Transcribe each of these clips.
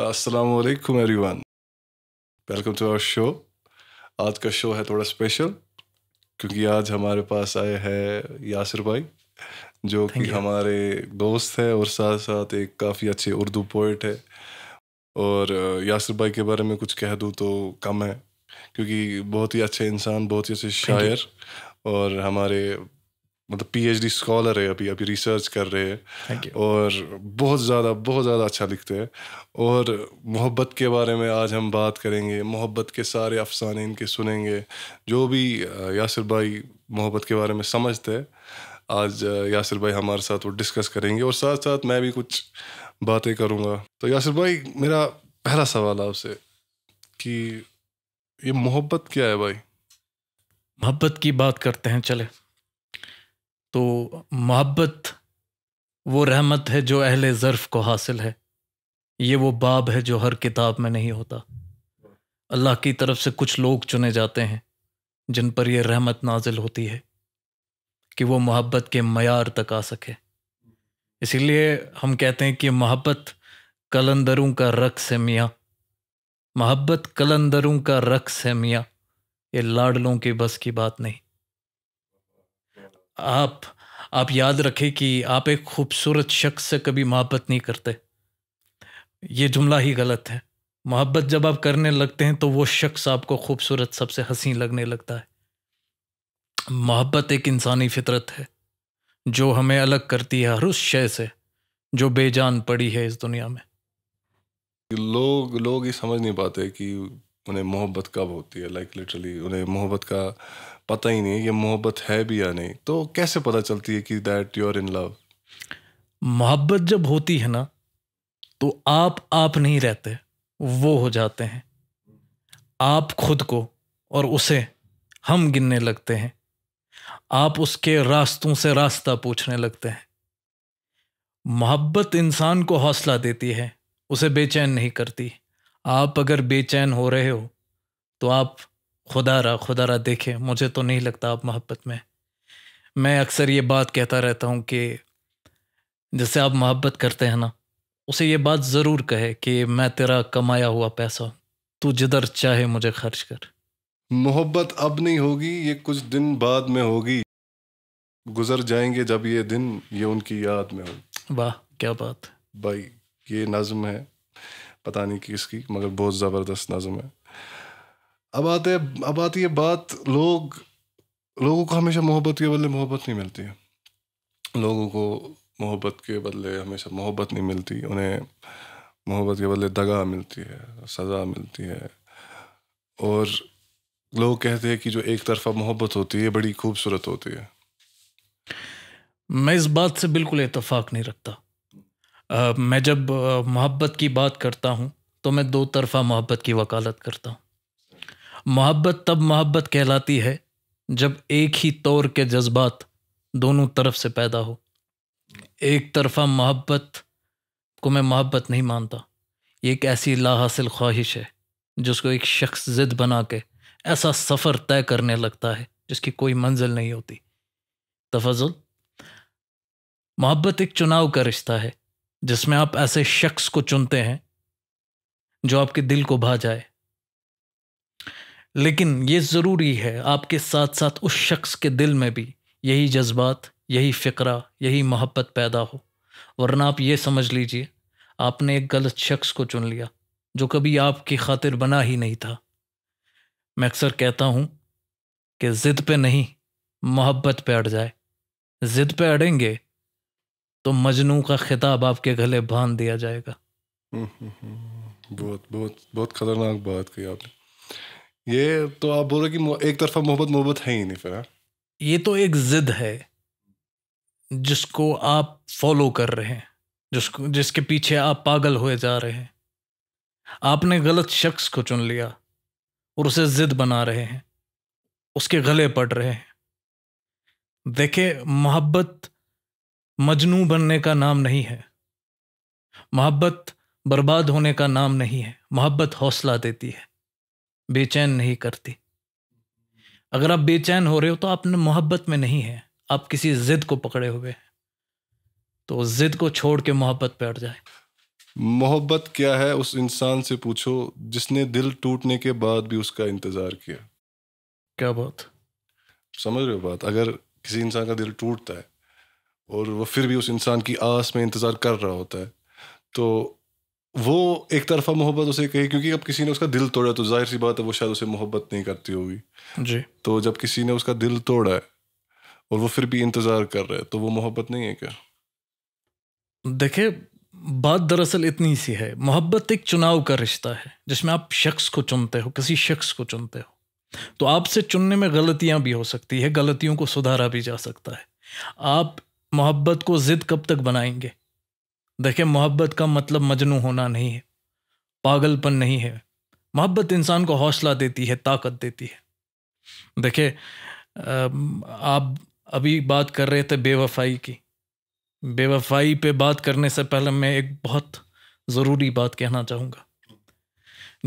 अस्सलाम वालेकुम everyone, welcome to our show. आज का शो है थोड़ा स्पेशल क्योंकि आज हमारे पास आए हैं यासिर भाई जो कि हमारे दोस्त हैं और साथ साथ एक काफ़ी अच्छे उर्दू पोइट है। और यासिर भाई के बारे में कुछ कह दूँ तो कम है क्योंकि बहुत ही अच्छे इंसान, बहुत ही अच्छे शायर और हमारे मतलब PhD स्कॉलर है, अभी रिसर्च कर रहे हैं और बहुत ज़्यादा अच्छा लिखते हैं। और मोहब्बत के बारे में आज हम बात करेंगे, मोहब्बत के सारे अफसाने इनके सुनेंगे, जो भी यासिर भाई मोहब्बत के बारे में समझते हैं आज यासिर भाई हमारे साथ वो डिस्कस करेंगे और साथ साथ मैं भी कुछ बातें करूँगा। तो यासिर भाई, मेरा पहला सवाल आपसे कि ये मोहब्बत क्या है भाई? मोहब्बत की बात करते हैं, चले। तो मोहब्बत वो रहमत है जो अहले ज़र्फ़ को हासिल है, ये वो बाब है जो हर किताब में नहीं होता। अल्लाह की तरफ से कुछ लोग चुने जाते हैं जिन पर यह रहमत नाजिल होती है कि वो मोहब्बत के मयार तक आ सके। इसीलिए हम कहते हैं कि मोहब्बत कलंदरों का रक्स है मियाँ, मोहब्बत कलंदरों का रक्स है मियाँ, ये लाडलों के बस की बात नहीं। आप याद रखें कि आप एक खूबसूरत शख्स से कभी मोहब्बत नहीं करते, ये जुमला ही गलत है। मोहब्बत जब आप करने लगते हैं तो वो शख्स आपको खूबसूरत, सबसे हसीन लगने लगता है। मोहब्बत एक इंसानी फितरत है जो हमें अलग करती है हर उस शय से जो बेजान पड़ी है इस दुनिया में। लोग ये समझ नहीं पाते कि उन्हें मोहब्बत कब होती है, लाइक लिटरली उन्हें मोहब्बत का पता ही नहीं, ये मोहब्बत है भी या नहीं। तो कैसे पता चलती है कि that you are in love? मोहब्बत जब होती है ना तो आप नहीं रहते, वो हो जाते हैं। आप खुद को और उसे हम गिनने लगते हैं, आप उसके रास्तों से रास्ता पूछने लगते हैं। मोहब्बत इंसान को हौसला देती है, उसे बेचैन नहीं करती। आप अगर बेचैन हो रहे हो तो आप खुदा रा देखें, मुझे तो नहीं लगता आप मोहब्बत में। मैं अक्सर ये बात कहता रहता हूँ कि जैसे आप मोहब्बत करते हैं ना, उसे ये बात ज़रूर कहे कि मैं तेरा कमाया हुआ पैसा हूँ, तू जिधर चाहे मुझे खर्च कर। मोहब्बत अब नहीं होगी, ये कुछ दिन बाद में होगी, गुजर जाएंगे जब ये दिन, ये उनकी याद में होगी। वाह क्या बात भाई, ये नज़म है पता नहीं किसकी, मगर बहुत ज़बरदस्त नज़म है। अब आती है बात, लोगों को हमेशा मोहब्बत के बदले मोहब्बत नहीं मिलती है, लोगों को मोहब्बत के बदले हमेशा मोहब्बत नहीं मिलती, उन्हें मोहब्बत के बदले दगा मिलती है, सज़ा मिलती है। और लोग कहते हैं कि जो एक तरफ़ा मोहब्बत होती है बड़ी खूबसूरत होती है। मैं इस बात से बिल्कुल इत्तेफाक नहीं रखता। मैं जब मोहब्बत की बात करता हूँ तो मैं दो तरफ़ा मोहब्बत की वकालत करता हूँ। मोहब्बत तब मोहब्बत कहलाती है जब एक ही तौर के जज्बात दोनों तरफ से पैदा हो। एक तरफ़ा मोहब्बत को मैं मोहब्बत नहीं मानता, ये एक ऐसी लाहासिल ख्वाहिश है जिसको एक शख्स ज़िद बना के ऐसा सफ़र तय करने लगता है जिसकी कोई मंजिल नहीं होती। तफजुल, मोहब्बत एक चुनाव का रिश्ता है जिसमें आप ऐसे शख्स को चुनते हैं जो आपके दिल को भा जाए, लेकिन ये ज़रूरी है आपके साथ साथ उस शख्स के दिल में भी यही जज्बात, यही फ़िक्रा, यही मोहब्बत पैदा हो। वरना आप ये समझ लीजिए आपने एक गलत शख्स को चुन लिया जो कभी आपकी खातिर बना ही नहीं था। मैं अक्सर कहता हूँ कि ज़िद पे नहीं, मोहब्बत पे अड़ जाए। ज़िद पे अड़ेंगे तो मजनू का खिताब आपके गले बांध दिया जाएगा। बहुत बहुत बहुत खतरनाक बात कही आपने। ये तो आप बोल रहे कि एक तरफा मोहब्बत है ही नहीं फिर, ये तो एक जिद है जिसको आप फॉलो कर रहे हैं, जिसके पीछे आप पागल हुए जा रहे हैं। आपने गलत शख्स को चुन लिया और उसे जिद बना रहे हैं, उसके गले पड़ रहे हैं। देखे, मोहब्बत मजनू बनने का नाम नहीं है, मोहब्बत बर्बाद होने का नाम नहीं है। मोहब्बत हौसला देती है, बेचैन नहीं करती। अगर आप बेचैन हो रहे हो तो आपने मोहब्बत में नहीं है, आप किसी जिद को पकड़े हुए हैं। तो जिद को छोड़ के मोहब्बत पे अड़ जाए। मोहब्बत क्या है उस इंसान से पूछो जिसने दिल टूटने के बाद भी उसका इंतज़ार किया। क्या बात, समझ रहे हो बात? अगर किसी इंसान का दिल टूटता है और वो फिर भी उस इंसान की आस में इंतज़ार कर रहा होता है तो वो एक तरफा मोहब्बत उसे कहे, क्योंकि अब किसी ने उसका दिल तोड़ा तो जाहिर सी बात है वो शायद उसे मोहब्बत नहीं करती होगी जी। तो जब किसी ने उसका दिल तोड़ा है और वो फिर भी इंतज़ार कर रहा है तो वो मोहब्बत नहीं है क्या? देखिए, बात दरअसल इतनी सी है। मोहब्बत एक चुनाव का रिश्ता है जिसमें आप शख्स को चुनते हो, किसी शख्स को चुनते हो। तो आपसे चुनने में गलतियां भी हो सकती है, गलतियों को सुधारा भी जा सकता है। आप मोहब्बत को जिद कब तक बनाएंगे? देखिए, मोहब्बत का मतलब मजनू होना नहीं है, पागलपन नहीं है। मोहब्बत इंसान को हौसला देती है, ताकत देती है। देखिए, आप अभी बात कर रहे थे बेवफाई की। बेवफाई पे बात करने से पहले मैं एक बहुत ज़रूरी बात कहना चाहूँगा।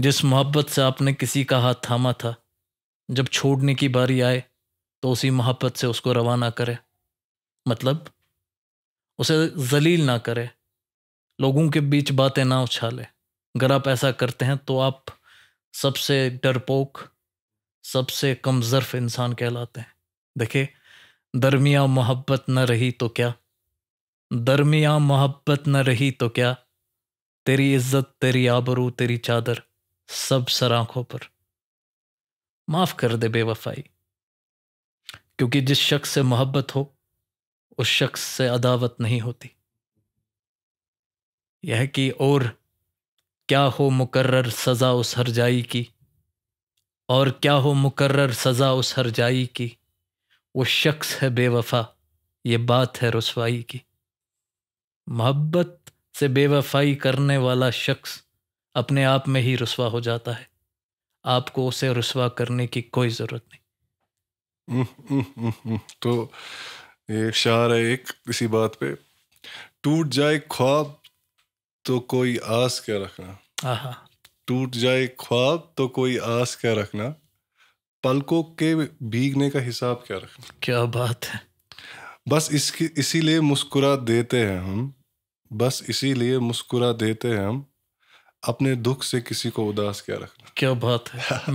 जिस मोहब्बत से आपने किसी का हाथ थामा था, जब छोड़ने की बारी आए तो उसी मोहब्बत से उसको रवाना करे, मतलब उसे जलील ना करे, लोगों के बीच बातें ना उछाले। अगर आप ऐसा करते हैं तो आप सबसे डरपोक, सबसे कमज़र्फ इंसान कहलाते हैं। देखिए, दरमियाँ मोहब्बत न रही तो क्या, दरमियाँ मोहब्बत न रही तो क्या, तेरी इज्जत, तेरी आबरू, तेरी चादर, सब सर आंखों पर। माफ़ कर दे बेवफाई, क्योंकि जिस शख्स से मोहब्बत हो उस शख्स से अदावत नहीं होती। यह कि और क्या हो मुकर्रर सज़ा उस हरजाई की, और क्या हो मुकर्रर सज़ा उस हरजाई की, वो शख्स है बेवफा, ये बात है रुस्वाई की। मोहब्बत से बेवफाई करने वाला शख्स अपने आप में ही रुस्वा हो जाता है। आपको उसे रुस्वा करने की कोई ज़रूरत नहीं। तो ये शायर है एक इसी बात पे, टूट जाए ख्वाब तो कोई आस क्या रखना। आहा, टूट जाए ख्वाब तो कोई आस क्या रखना, पलकों के भीगने का हिसाब क्या रखना। क्या बात है। बस इसकी इसीलिए मुस्कुरा देते हैं हम, बस इसीलिए मुस्कुरा देते हैं हम, अपने दुख से किसी को उदास क्या रखना। क्या बात है।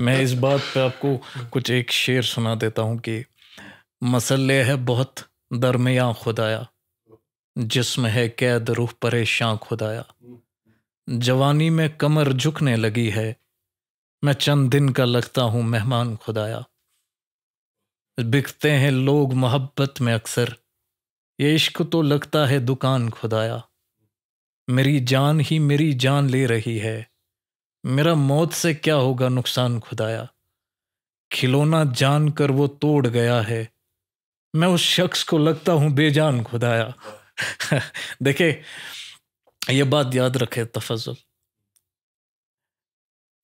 मैं इस बात पे आपको कुछ एक शेर सुना देता हूँ कि मसले है बहुत दरमियाँ खुदाया, जिस्म है कैद रूह परेशान खुदाया, जवानी में कमर झुकने लगी है, मैं चंद दिन का लगता हूँ मेहमान खुदाया। बिकते हैं लोग मोहब्बत में अक्सर, ये इश्क तो लगता है दुकान खुदाया, मेरी जान ही मेरी जान ले रही है, मेरा मौत से क्या होगा नुकसान खुदाया, खिलौना जान कर वो तोड़ गया है, मैं उस शख्स को लगता हूँ बेजान खुदाया। देखे, ये बात याद रखे तफजुल,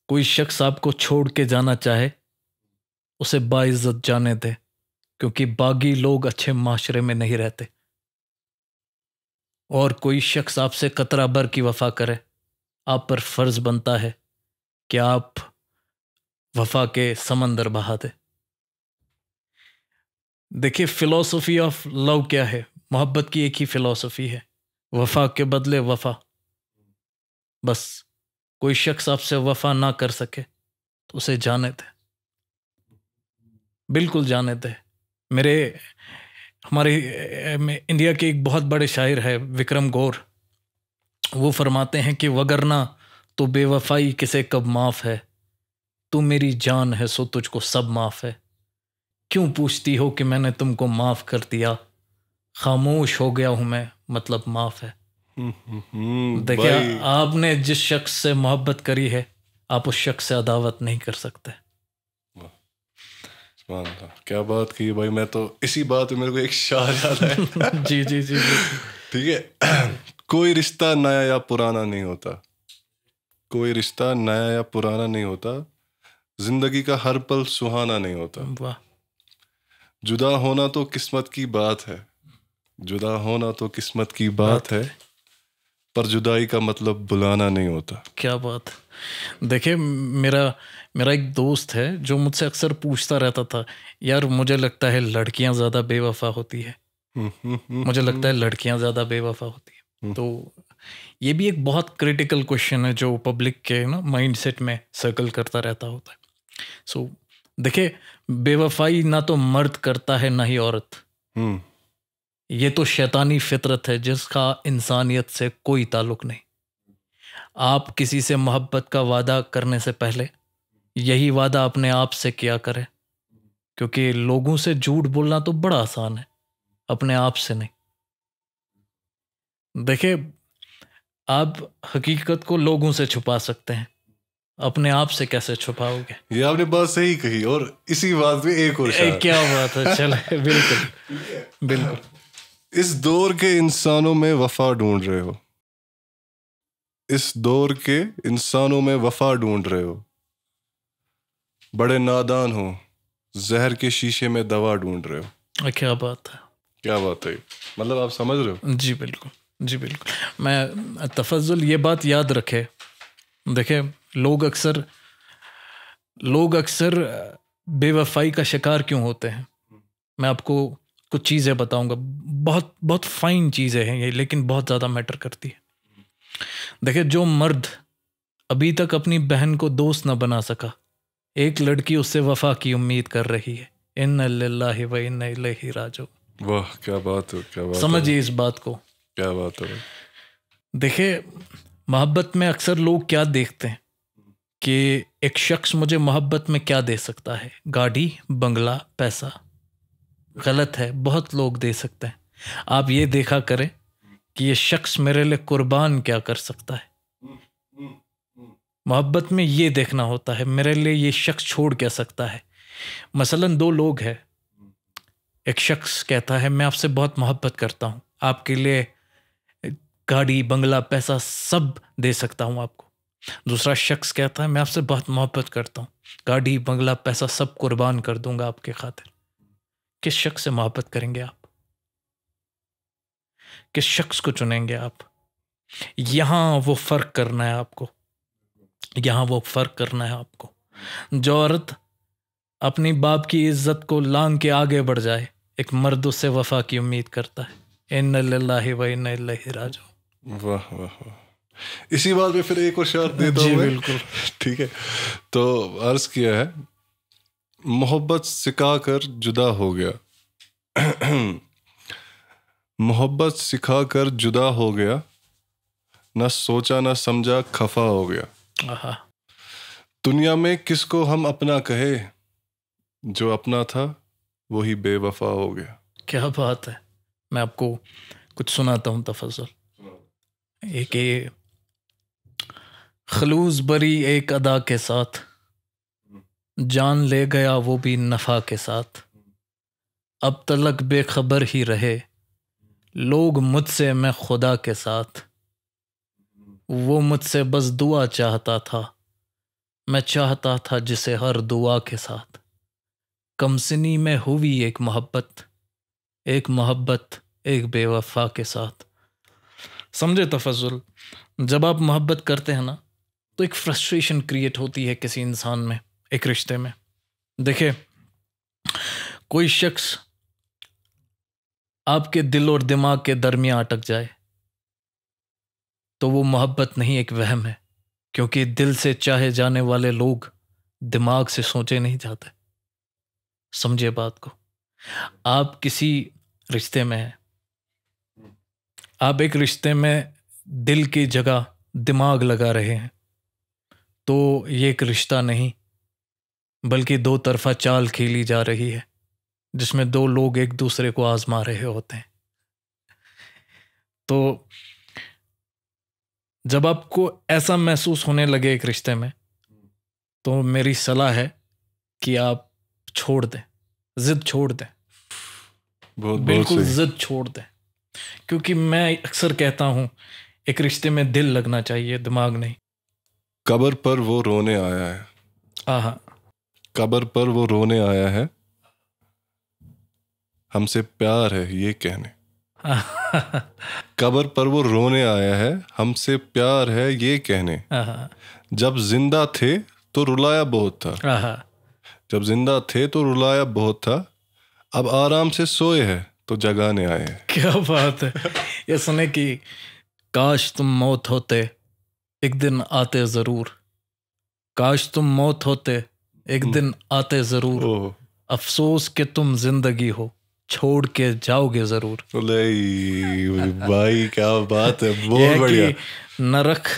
कोई शख्स आपको छोड़ के जाना चाहे उसे बाइज्जत जाने दे, क्योंकि बागी लोग अच्छे माशरे में नहीं रहते। और कोई शख्स आपसे कतरा भर की वफा करे, आप पर फर्ज बनता है कि आप वफा के समंदर बहा दे। देखिए, फिलॉसफी ऑफ लव क्या है? मोहब्बत की एक ही फिलॉसफी है, वफा के बदले वफा। बस कोई शख्स आपसे वफा ना कर सके तो उसे जाने दे, बिल्कुल जाने दे। हमारे इंडिया के एक बहुत बड़े शायर है विक्रम गौर, वो फरमाते हैं कि वगरना तो बेवफाई किसे कब माफ़ है, तू मेरी जान है सो तुझको सब माफ़ है, क्यों पूछती हो कि मैंने तुमको माफ़ कर दिया, खामोश हो गया हूँ मैं मतलब माफ़ है। देखिए, आपने जिस शख्स से मोहब्बत करी है आप उस शख्स से अदावत नहीं कर सकते। क्या बात की भाई, मैं तो इसी बात में मेरे को एक शायर याद आया। जी जी जी ठीक है। कोई रिश्ता नया या पुराना नहीं होता, कोई रिश्ता नया या पुराना नहीं होता, जिंदगी का हर पल सुहाना नहीं होता। वाह। जुदा होना तो किस्मत की बात है, जुदा होना तो किस्मत की बात है, पर जुदाई का मतलब बुलाना नहीं होता। क्या बात। देखिए, मेरा एक दोस्त है जो मुझसे अक्सर पूछता रहता था, यार मुझे लगता है लड़कियां ज़्यादा बेवफा होती है, मुझे लगता है लड़कियां ज़्यादा बेवफा होती है। तो ये भी एक बहुत क्रिटिकल क्वेश्चन है जो पब्लिक के ना माइंडसेट में सर्कल करता रहता होता है। सो देखिए, बेवफाई ना तो मर्द करता है ना ही औरत। ये तो शैतानी फितरत है जिसका इंसानियत से कोई ताल्लुक नहीं। आप किसी से मोहब्बत का वादा करने से पहले यही वादा अपने आप से किया करें, क्योंकि लोगों से झूठ बोलना तो बड़ा आसान है, अपने आप से नहीं। देखिए, आप हकीकत को लोगों से छुपा सकते हैं, अपने आप से कैसे छुपाओगे? ये आपने बात सही कही, और इसी बात में एक और क्या बात है। चले, बिल्कुल बिल्कुल। इस दौर के इंसानों में वफा ढूंढ रहे हो, इस दौर के इंसानों में वफा ढूंढ रहे हो, बड़े नादान हो, जहर के शीशे में दवा ढूंढ रहे हो। क्या बात है, क्या बात है। मतलब आप समझ रहे हो? जी बिल्कुल, जी बिल्कुल। मैं तफजुल ये बात याद रखे, देखे लोग अक्सर बेवफाई का शिकार क्यों होते हैं। मैं आपको कुछ चीज़ें बताऊंगा, बहुत बहुत फाइन चीज़ें हैं ये, लेकिन बहुत ज़्यादा मैटर करती है। देखिए, जो मर्द अभी तक अपनी बहन को दोस्त ना बना सका, एक लड़की उससे वफा की उम्मीद कर रही है। इन्ना लिल्लाहि व इन्ना इलैहि राजिऊन। वाह, क्या बात है, क्या बात। समझिए इस बात को, क्या बात है। देखिए, मोहब्बत में अक्सर लोग क्या देखते हैं कि एक शख्स मुझे मोहब्बत में क्या दे सकता है? गाड़ी, बंगला, पैसा। गलत है, बहुत लोग दे सकते हैं। आप ये देखा करें कि ये शख्स मेरे लिए कुर्बान क्या कर सकता है। मोहब्बत में ये देखना होता है, मेरे लिए ये शख्स छोड़ क्या सकता है। मसलन दो लोग हैं, एक शख्स कहता है मैं आपसे बहुत मोहब्बत करता हूँ, आपके लिए गाड़ी, बंगला, पैसा सब दे सकता हूँ आपको। दूसरा शख्स कहता है मैं आपसे बहुत मोहब्बत करता हूँ, गाड़ी, बंगला, पैसा सब कुर्बान कर दूंगा आपके खातिर। किस शख्स से मोहब्बत करेंगे आप? किस शख्स को चुनेंगे आप? यहाँ वो फर्क करना है आपको, यहाँ वो फर्क करना है आपको। जो औरत अपनी बाप की इज्जत को लांग के आगे बढ़ जाए, एक मर्द उससे वफा की उम्मीद करता है। इन्ना लिल्लाहि व इन्ना इलैहि राजिऊन। वाह वाह वाह। इसी बात में फिर एक और शर्त देता हूँ। बिल्कुल ठीक है। तो अर्ज किया है, मोहब्बत सिखा कर जुदा हो गया, मोहब्बत सिखा कर जुदा हो गया, ना सोचा ना समझा खफा हो गया। दुनिया में किसको हम अपना कहे, जो अपना था वही बेवफा हो गया। क्या बात है। मैं आपको कुछ सुनाता हूँ तफजुल। एक खलूस भरी एक अदा के साथ, जान ले गया वो भी नफा के साथ। अब तलक बेखबर ही रहे लोग मुझसे, मैं खुदा के साथ। वो मुझसे बस दुआ चाहता था, मैं चाहता था जिसे हर दुआ के साथ। कमसिनी में हुई एक मोहब्बत, एक मोहब्बत एक बेवफा के साथ। समझे तफजुल, जब आप मोहब्बत करते हैं ना, तो एक फ्रस्ट्रेशन क्रिएट होती है किसी इंसान में, एक रिश्ते में। देखिए, कोई शख्स आपके दिल और दिमाग के दरमियान अटक जाए तो वो मोहब्बत नहीं, एक वहम है, क्योंकि दिल से चाहे जाने वाले लोग दिमाग से सोचे नहीं जाते। समझे बात को। आप किसी रिश्ते में हैं, आप एक रिश्ते में दिल की जगह दिमाग लगा रहे हैं, तो ये एक रिश्ता नहीं बल्कि दो तरफा चाल खेली जा रही है, जिसमें दो लोग एक दूसरे को आजमा रहे होते हैं। तो जब आपको ऐसा महसूस होने लगे एक रिश्ते में, तो मेरी सलाह है कि आप छोड़ दें, जिद छोड़ दें। बिल्कुल जिद छोड़ दें, क्योंकि मैं अक्सर कहता हूँ एक रिश्ते में दिल लगना चाहिए, दिमाग नहीं। कब्र पर वो रोने आया है। आहा, कब्र पर वो रोने आया है, हमसे प्यार है ये कहने। कब्र पर वो रोने आया है, हमसे प्यार है ये कहने। जब जिंदा थे तो रुलाया बहुत था, जब जिंदा थे तो रुलाया बहुत था, अब आराम से सोए है तो जगाने आए। क्या बात है। ये सुने कि काश तुम मौत होते एक दिन आते ज़रूर, काश तुम मौत होते एक दिन आते ज़रूर, अफसोस कि तुम जिंदगी हो छोड़ के जाओगे ज़रूर। भाई क्या बात है, बहुत बढ़िया। नरक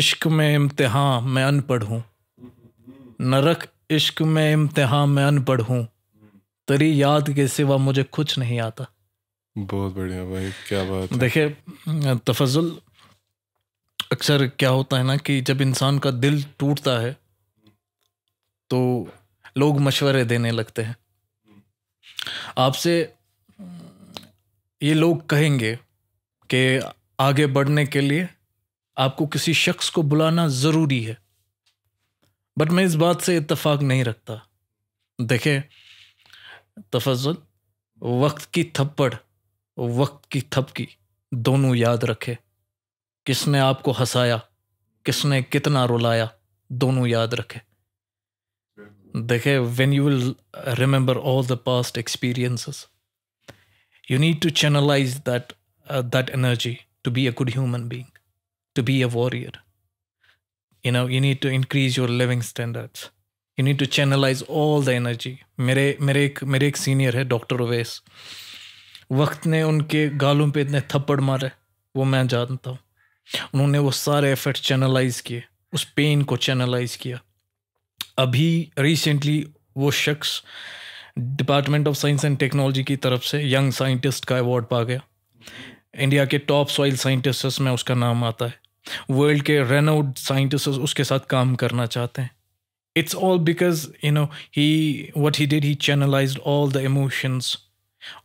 इश्क में इम्तिहान में अनपढ़ हूँ, नरक इश्क में इम्तिहान में अनपढ़ हूँ, तेरी याद के सिवा मुझे कुछ नहीं आता। बहुत बढ़िया भाई, क्या बात। देखिए तफजुल, अक्सर क्या होता है ना कि जब इंसान का दिल टूटता है तो लोग मशवरे देने लगते हैं। आपसे ये लोग कहेंगे कि आगे बढ़ने के लिए आपको किसी शख्स को बुलाना ज़रूरी है, बट मैं इस बात से इत्तेफाक नहीं रखता। देखें तफजुल, वक्त की थप्पड़ वक्त की थपकी दोनों याद रखे, किसने आपको हंसाया किसने कितना रुलाया दोनों याद रखे। देखे, when you will remember all the past experiences, you need to channelize that energy to be a good human being, to be a warrior. You know, you need to increase your living standards. You need to channelize all the energy. मेरे एक senior है doctor Awais, वक्त ने उनके गालों पे इतने थप्पड़ मारे वो मैं जानता हूँ। उन्होंने वो सारे एफर्ट चैनलाइज किए, उस पेन को चैनलाइज किया। अभी रिसेंटली वो शख्स department of science and technology की तरफ से यंग साइंटिस्ट का अवार्ड पा गया। इंडिया के टॉप सॉइल साइंटिस्ट्स में उसका नाम आता है। वर्ल्ड के रेनोड साइंटिस्ट उसके साथ काम करना चाहते हैं। It's all because you know he what he did, he channelised all the emotions,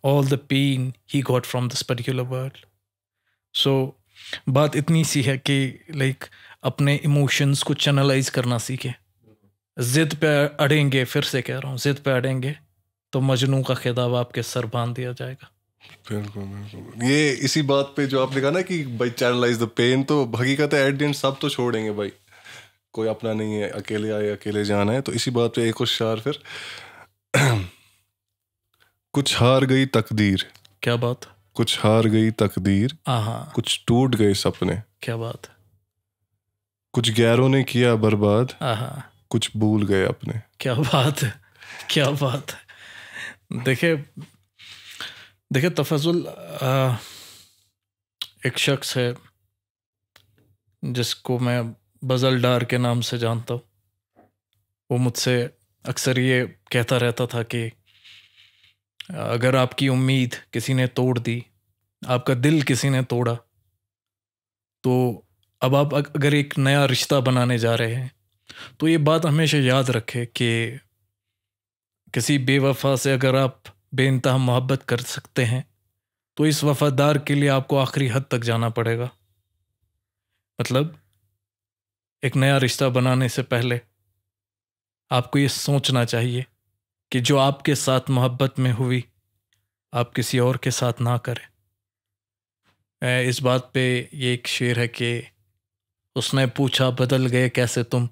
all the pain he got from this particular world. So बात इतनी सी है कि लाइक अपने इमोशंस को चैनलाइज करना सीखे। जिद पे अड़ेंगे, फिर से कह रहा हूँ, जिद पे अड़ेंगे तो मजनू का खिताब आपके सर बांध दिया जाएगा। बिल्कुल बिल्कुल, ये इसी बात पे जो आपने कहा ना कि भाई चैनलाइज द पेन, तो हकीकत है एट द एंड सब तो छोड़ेंगे भाई, कोई अपना नहीं है, अकेले आए अकेले जाना है। तो इसी बात पे एक और शार फिर कुछ हार गई तकदीर, क्या बात, कुछ हार गई तकदीर, कुछ टूट गए सपने, क्या बात, कुछ गैरों ने किया बर्बाद, कुछ भूल गए अपने, क्या बात है, क्या बात है। देखे तफजुल, एक शख्स है जिसको मैं बजलदार के नाम से जानता हूँ। वो मुझसे अक्सर ये कहता रहता था कि अगर आपकी उम्मीद किसी ने तोड़ दी, आपका दिल किसी ने तोड़ा, तो अब आप अगर एक नया रिश्ता बनाने जा रहे हैं तो ये बात हमेशा याद रखें कि किसी बेवफा से अगर आप बेइंतहा मोहब्बत कर सकते हैं तो इस वफादार के लिए आपको आखिरी हद तक जाना पड़ेगा। मतलब एक नया रिश्ता बनाने से पहले आपको ये सोचना चाहिए कि जो आपके साथ मोहब्बत में हुई आप किसी और के साथ ना करें। इस बात पे ये एक शेर है कि उसने पूछा बदल गए कैसे तुम,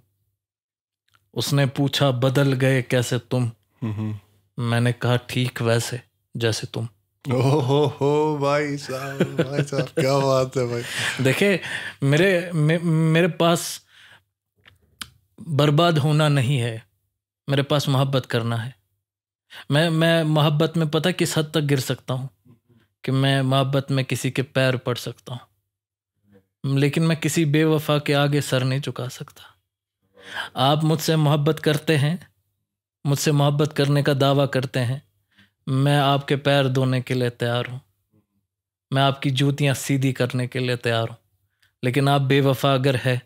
उसने पूछा बदल गए कैसे तुम, मैंने कहा ठीक वैसे जैसे तुम। हो भाई साहब क्या बात है भाई। देखिए मेरे पास बर्बाद होना नहीं है, मेरे पास मोहब्बत करना है। मैं मोहब्बत में पता किस हद तक गिर सकता हूँ कि मैं मोहब्बत में किसी के पैर पड़ सकता हूँ, लेकिन मैं किसी बेवफा के आगे सर नहीं झुका सकता। आप मुझसे मोहब्बत करते हैं, मुझसे मोहब्बत करने का दावा करते हैं, मैं आपके पैर धोने के लिए तैयार हूँ, मैं आपकी जूतियाँ सीधी करने के लिए तैयार हूँ, लेकिन आप बेवफा अगर है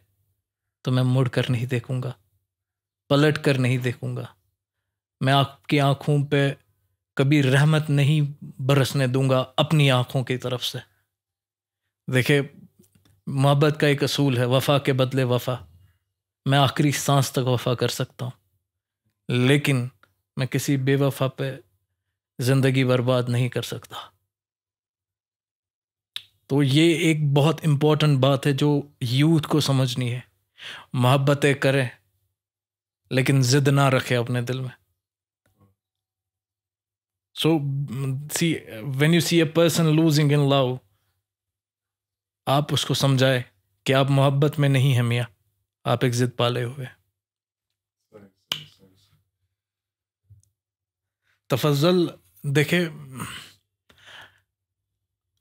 तो मैं मुड़ कर नहीं देखूँगा, पलट कर नहीं देखूंगा, मैं आपकी आंखों पे कभी रहमत नहीं बरसने दूंगा अपनी आंखों की तरफ से। देखे मोहब्बत का एक असूल है, वफा के बदले वफा। मैं आखिरी सांस तक वफा कर सकता हूँ, लेकिन मैं किसी बेवफा पे जिंदगी बर्बाद नहीं कर सकता। तो ये एक बहुत इम्पोर्टेंट बात है जो यूथ को समझनी है। मोहब्बतें करें लेकिन जिद ना रखे अपने दिल में। So see, when you see a person losing in love, आप उसको समझाए कि आप मोहब्बत में नहीं हैं मियाँ, आप एक जिद पाले हुए। तफजल देखे,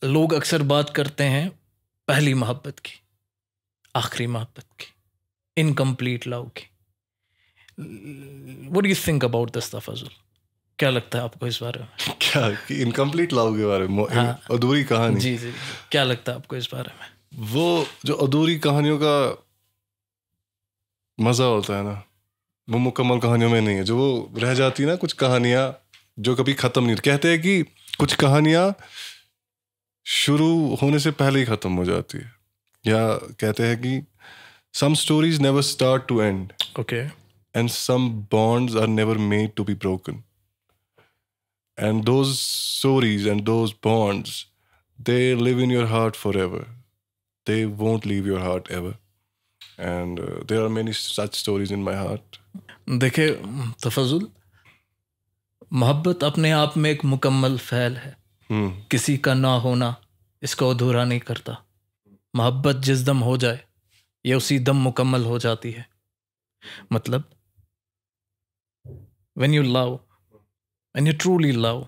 लोग अक्सर बात करते हैं पहली मोहब्बत की, आखिरी मोहब्बत की, इनकम्प्लीट लव की। What do you think about this Tafazzal? क्या लगता है आपको इस बारे में? क्या इनकम्प्लीट लव के बारे में? हाँ, अधूरी कहानी। जी जी, क्या लगता है आपको इस बारे में? वो जो अधूरी कहानियों का मज़ा होता है ना, वो मुकम्मल कहानियों में नहीं है। जो वो रह जाती है ना, कुछ कहानियाँ जो कभी ख़त्म नहीं, कहते हैं कि कुछ कहानियाँ शुरू होने से पहले ही ख़त्म हो जाती है, या कहते हैं कि some stories never start to end, okay, and some bonds are never made to be broken, and those stories and those bonds they live in your heart forever, they won't leave your heart ever, and there are many such stories in my heart. देखे तफजुल, मोहब्बत अपने आप में एक मुकम्मल फ़ैल है। किसी का ना होना इसको अधूरा नहीं करता। मोहब्बत जिस दम हो जाए यह उसी दम मुकम्मल हो जाती है। मतलब when you love and you truly love,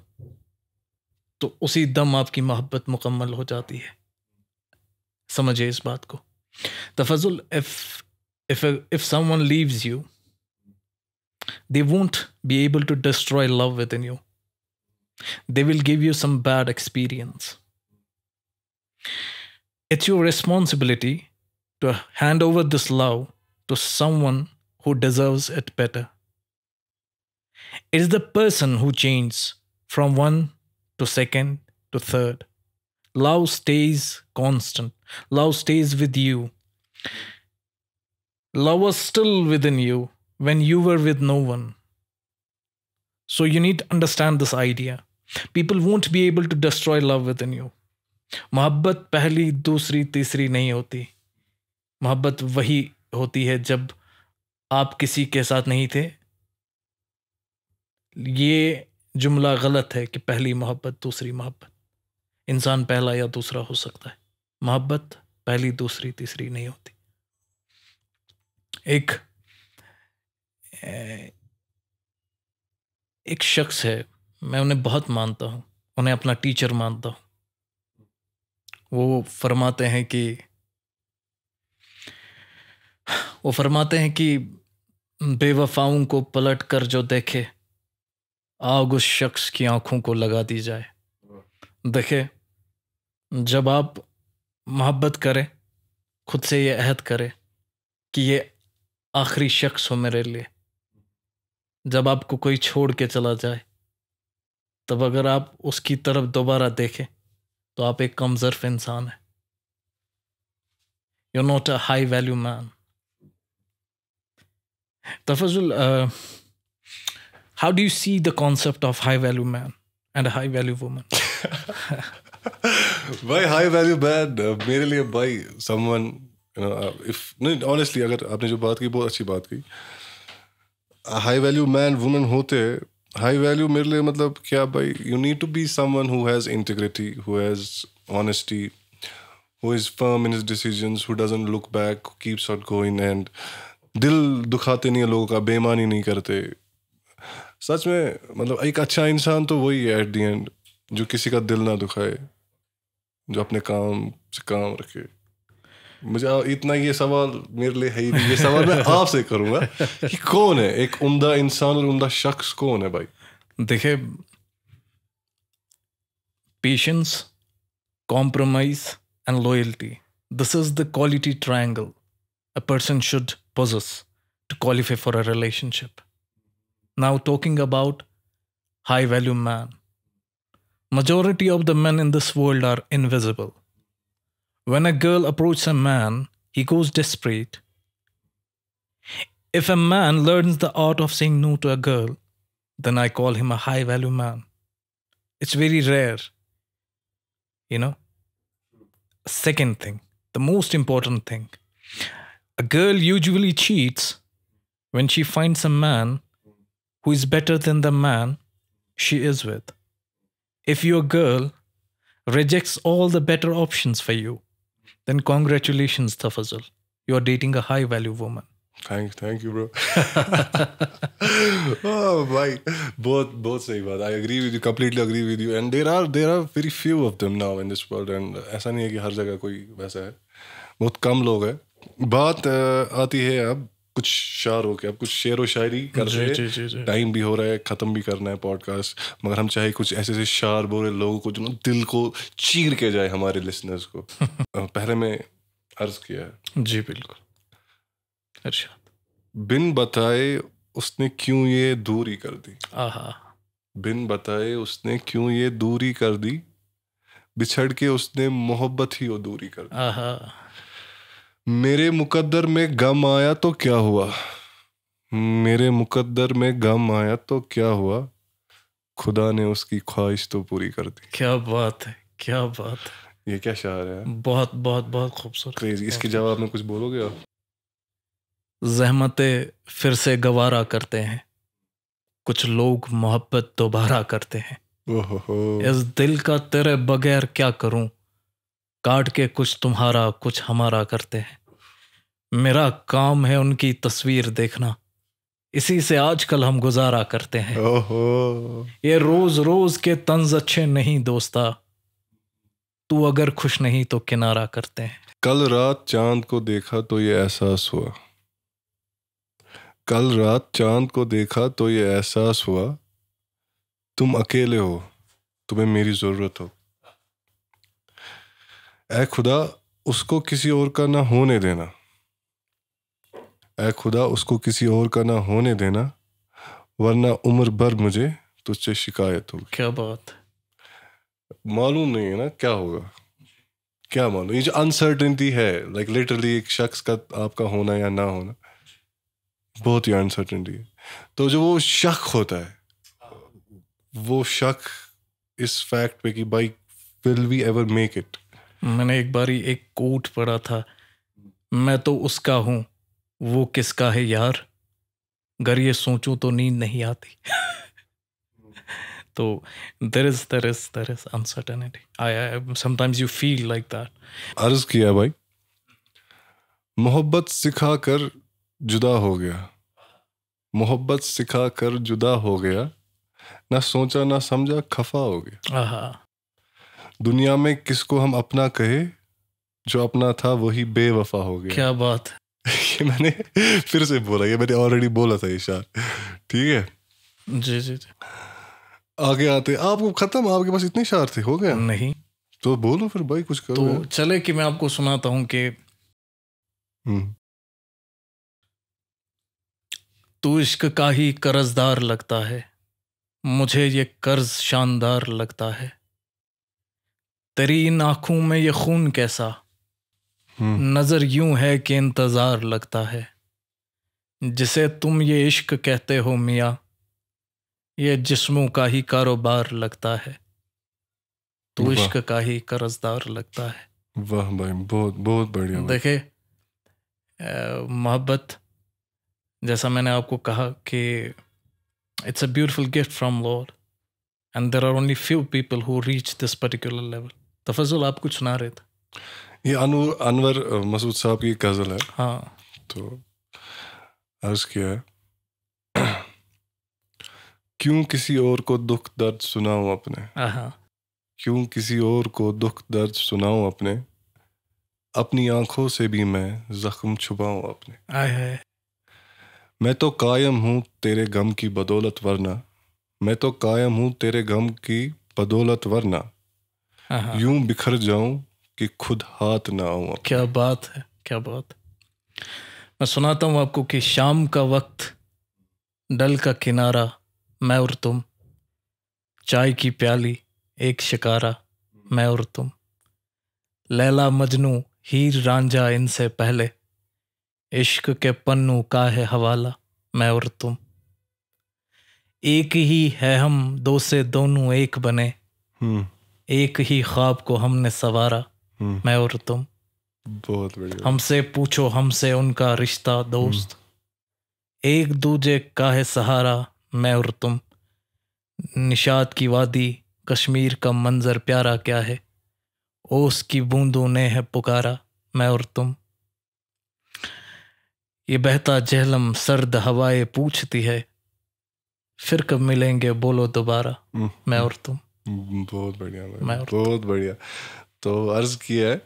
तो उसी दम आपकी मोहब्बत मुकम्मल हो जाती है। समझिए इस बात को Tafazul, if someone leaves you, they won't be able to destroy love within you. They will give you some bad experience. It's your responsibility to hand over this love to someone who deserves it better. It is the person who changes from one to second to third. Love stays constant. Love stays with you. Love was still within you when you were with no one. So you need to understand this idea. People won't be able to destroy love within you. मोहब्बत पहली, दूसरी, तीसरी नहीं होती। मोहब्बत वही होती है जब आप किसी के साथ नहीं थे। ये जुमला गलत है कि पहली मोहब्बत, दूसरी मोहब्बत। इंसान पहला या दूसरा हो सकता है। मोहब्बत पहली, दूसरी, तीसरी नहीं होती। एक शख्स है, मैं उन्हें बहुत मानता हूँ, उन्हें अपना टीचर मानता हूँ। वो फरमाते हैं कि बेवफाओं को पलट कर जो देखे, आग उस शख्स की आंखों को लगा दी जाए। देखे, जब आप मोहब्बत करें, खुद से ये अहद करें कि ये आखिरी शख्स हो मेरे लिए। जब आपको कोई छोड़ के चला जाए, तब अगर आप उसकी तरफ दोबारा देखें तो आप एक कमज़र्फ इंसान है। You not a high value man. Tafazzul, how do you see the concept of high value man and high value woman? भाई, हाई वैल्यू बैड मेरे लिए भाई समवन, यू नो, इफ नहीं, ऑनेस्टली अगर आपने जो बात की बहुत अच्छी बात की, हाई वैल्यू मैन वुमेन होते, हाई वैल्यू मेरे लिए मतलब क्या भाई, you need to be someone who has integrity, who has honesty, who is firm in his decisions, who doesn't look back, keeps on going, and दिल दुखाते नहीं है लोगों का, बेईमानी नहीं करते। सच में मतलब एक अच्छा इंसान तो वही है एट दी एंड, जो किसी का दिल ना दुखाए, जो अपने काम से काम रखे। मुझे इतना ये सवाल मेरे लिए है ही नहीं। ये सवाल मैं आपसे करूँगा कि कौन है एक उम्दा इंसान और उम्दा शख्स कौन है भाई? देखे, patience, compromise and loyalty, this is the quality triangle a person should possess to qualify for a relationship. Now talking about high value man, majority of the men in this world are invisible. When a girl approaches a man, he goes desperate. If a man learns the art of saying no to a girl, then I call him a high value man. It's very rare, you know. Second thing, the most important thing, a girl usually cheats when she finds a man who is better than the man she is with. If your girl rejects all the better options for you, Then congratulations, Tafazul. You are dating a high-value woman. Thank you, bro. Oh, my. Both सही बात. I agree with you. Completely agree with you. And there are very few of them now in this world. And ऐसा नहीं है कि हर जगह कोई वैसा है. बहुत कम लोग हैं. बात आती है अब कुछ शार हो के अब कुछ शेर व शायरी कर रहे हैं. टाइम भी हो रहा है, ख़त्म भी करना है पॉडकास्ट, मगर हम चाहे कुछ ऐसे ऐसे शार बोले लोगों को जो दिल को चीर के जाए, हमारे लिसनर्स को. पहले मैं अर्ज किया है. जी बिल्कुल. अच्छा, बिन बताए उसने क्यों ये दूरी कर दी. आहा. बिन बताए उसने क्यों ये दूरी कर दी, बिछड़ के उसने मोहब्बत ही वो दूरी कर दी. आहा. मेरे मुकद्दर में गम आया तो क्या हुआ, मेरे मुकद्दर में गम आया तो क्या हुआ, खुदा ने उसकी ख्वाहिश तो पूरी कर दी. क्या बात है, क्या बात है. ये क्या शायर है. बहुत बहुत बहुत खूबसूरत. क्रेजी. इसके जवाब में कुछ बोलोगे आप. जहमतें फिर से गवारा करते हैं, कुछ लोग मोहब्बत दोबारा करते हैं. ओहो. इस दिल का तेरे बगैर क्या करूं, काट के कुछ तुम्हारा कुछ हमारा करते हैं. मेरा काम है उनकी तस्वीर देखना, इसी से आजकल हम गुजारा करते हैं. ओहो. ये रोज रोज के तंज अच्छे नहीं दोस्ता, तू अगर खुश नहीं तो किनारा करते हैं. कल रात चांद को देखा तो ये एहसास हुआ, कल रात चांद को देखा तो ये एहसास हुआ, तुम अकेले हो, तुम्हें मेरी जरूरत हो. ऐ खुदा उसको किसी और का ना होने देना, ऐ खुदा उसको किसी और का ना होने देना, वरना उम्र भर मुझे तुझसे शिकायत होगी. क्या बात. मालूम नहीं है ना क्या होगा, क्या मालूम. ये जो अनसर्टेनिटी है, लाइक लिटरली एक शख्स का आपका होना या ना होना, बहुत ही अनसर्टेनिटी है. तो जो वो शक होता है, वो शक इस फैक्ट पे कि भाई will we ever make it. मैंने एक बारी एक कोट पढ़ा था, मैं तो उसका हूँ वो किसका है यार, अगर ये सोचूं तो नींद नहीं आती. तो there is uncertainty. I sometimes you feel like that. अर्ज किया भाई, मोहब्बत सिखा कर जुदा हो गया, मोहब्बत सिखा कर जुदा हो गया, ना सोचा ना समझा खफा हो गया. आहा. दुनिया में किसको हम अपना कहे, जो अपना था वही बेवफा हो गया. क्या बात. ये मैंने फिर से बोला, ये मैंने ऑलरेडी बोला था ये शार. ठीक है. जी जी जी. आगे आते आपको खत्म, आपके पास इतने शार थे, हो गया. नहीं तो बोलो फिर भाई कुछ करो. तो चले कि मैं आपको सुनाता हूँ कि तू इश्क का ही कर्जदार लगता है, मुझे ये कर्ज शानदार लगता है, तेरी इन आँखों में ये खून कैसा, नज़र यूं है कि इंतज़ार लगता है, जिसे तुम ये इश्क कहते हो मियाँ, ये जिस्मों का ही कारोबार लगता है, तू इश्क का ही कर्जदार लगता है. वाह भाई, बहुत बहुत बढ़िया. देखे, मोहब्बत जैसा मैंने आपको कहा कि it's a beautiful gift from Lord and there are only few people who reach this particular level. Tafazzul आप कुछ सुना रहे थे. ये अनु अनवर मसूद साहब की गज़ल है. हाँ. तो अर्ज़ किया है, क्यों किसी और को दुख दर्द सुनाऊं अपने. हाँ. क्यों किसी और को दुख दर्द सुनाऊं अपने, अपनी आँखों से भी मैं जख्म छुपाऊं अपने. आए. मैं तो कायम हूँ तेरे गम की बदौलत वरना, मैं तो कायम हूँ तेरे गम की बदौलत वरना, यूं बिखर जाऊं कि खुद हाथ ना आऊं. क्या बात है, क्या बात. मैं सुनाता हूँ आपको कि शाम का वक्त, डल का किनारा, मैं और तुम, चाय की प्याली, एक शिकारा, मैं और तुम, लैला मजनू, हीर रांझा इनसे पहले, इश्क के पन्नू का है हवाला, मैं और तुम, एक ही है हम दो से दोनों एक बने, एक ही ख्वाब को हमने सवारा, मैं और तुम. बहुत बढ़िया. हमसे पूछो हमसे उनका रिश्ता दोस्त, एक दूजे का है सहारा, मैं और तुम, निशात की वादी, कश्मीर का मंजर प्यारा क्या है, ओस की बूंदों ने है पुकारा, मैं और तुम। ये बहता जहलम सर्द हवाएं पूछती है, फिर कब मिलेंगे बोलो दोबारा, मैं और तुम। बहुत बढ़िया, बहुत बढ़िया। तो अर्ज किया है,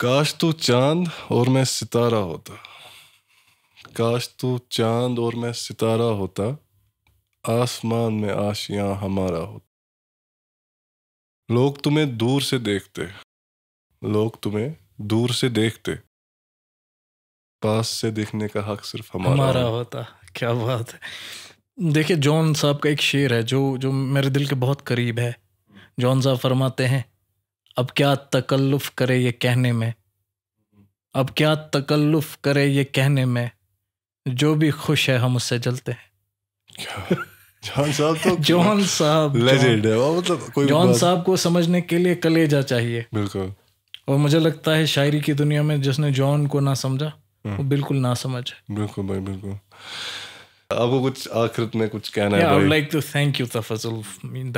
काश तू चांद और मैं सितारा होता, काश तू चांद और मैं सितारा होता, आसमान में आशियाँ हमारा होता। लोग तुम्हें दूर से देखते, लोग तुम्हें दूर से देखते, पास से देखने का हक सिर्फ हमारा होता। क्या बात है। देखिए जॉन साहब का एक शेर है जो जो मेरे दिल के बहुत करीब है। जॉन साहब फरमाते हैं, अब क्या तकल्लुफ़ करे ये कहने में, अब क्या तकल्लुफ़ करे ये कहने में, जो भी खुश है हम उससे जलते हैं। जॉन साहब तो जॉन साहब लेजेंड है। मतलब जॉन साहब को समझने के लिए कलेजा चाहिए। बिल्कुल। और मुझे लगता है शायरी की दुनिया में जिसने जॉन को ना समझा वो बिल्कुल ना समझ है। बिल्कुल भाई, बिल्कुल। आपको कुछ आखिरत में कुछ कहना है? I like to thank you Tafazzul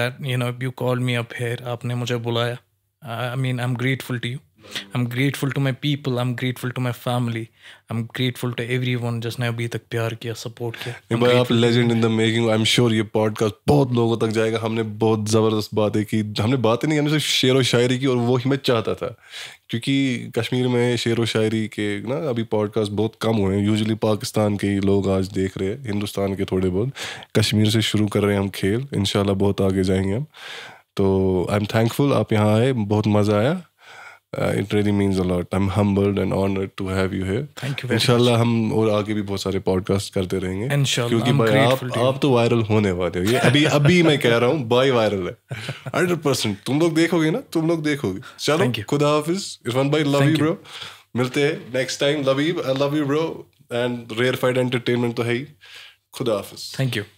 that you know you call me up here. आपने मुझे बुलाया। I mean, I'm grateful to you. I'm grateful to my people. I'm grateful to my family. I'm grateful to everyone जिसने अभी तक प्यार किया, support किया। भाई आप legend in the making. I'm sure ये podcast बहुत लोगों तक जाएगा। हमने बहुत ज़बरदस्त बातें की। हमने बातें नहीं, हमने सिर्फ शेर व शायरी की, और वो ही मैं चाहता था क्योंकि कश्मीर में शेर व शायरी के ना अभी पॉडकास्ट बहुत कम हुए हैं। यूजुअली पाकिस्तान के ही लोग आज देख रहे हैं, हिंदुस्तान के थोड़े बहुत। कश्मीर से शुरू कर रहे हैं हम खेल, इंशाल्लाह बहुत आगे जाएंगे हम। तो आई एम थैंकफुल आप यहाँ आए, बहुत मज़ा आया। It really means a lot. I am humbled and honoured to have you here. Thank you. इंशाल्लाह हम और आगे भी बहुत सारे पॉडकास्ट करते रहेंगे क्योंकि भाई आप तो वायरल होने वाले हो। ये अभी अभी मैं कह रहा हूँ, भाई वायरल है 100%। तुम लोग देखोगे ना, तुम लोग देखोगे। चलो खुदा हाफिज़ इरफान भाई, लव यू ब्रो। मिलते हैं next time. Love you bro. And rarefied entertainment तो है ही। खुदा हाफिज़। Thank you.